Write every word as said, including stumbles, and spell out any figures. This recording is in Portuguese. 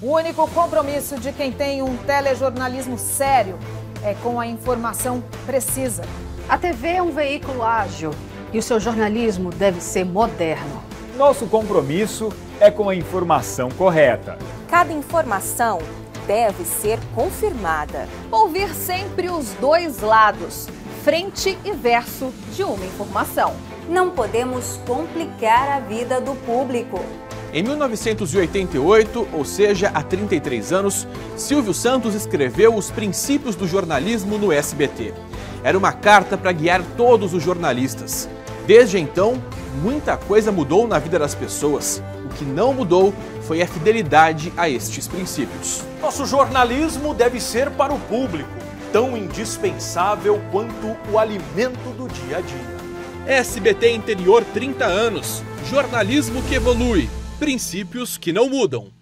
O único compromisso de quem tem um telejornalismo sério é com a informação precisa. A T V é um veículo ágil e o seu jornalismo deve ser moderno. Nosso compromisso é com a informação correta. Cada informação deve ser confirmada. Ouvir sempre os dois lados, frente e verso de uma informação. Não podemos complicar a vida do público. Em mil novecentos e oitenta e oito, ou seja, há trinta e três anos, Silvio Santos escreveu Os Princípios do Jornalismo no S B T. Era uma carta para guiar todos os jornalistas. Desde então, muita coisa mudou na vida das pessoas. O que não mudou foi a fidelidade a estes princípios. Nosso jornalismo deve ser para o público, tão indispensável quanto o alimento do dia a dia. S B T Interior, trinta anos. Jornalismo que evolui. Princípios que não mudam.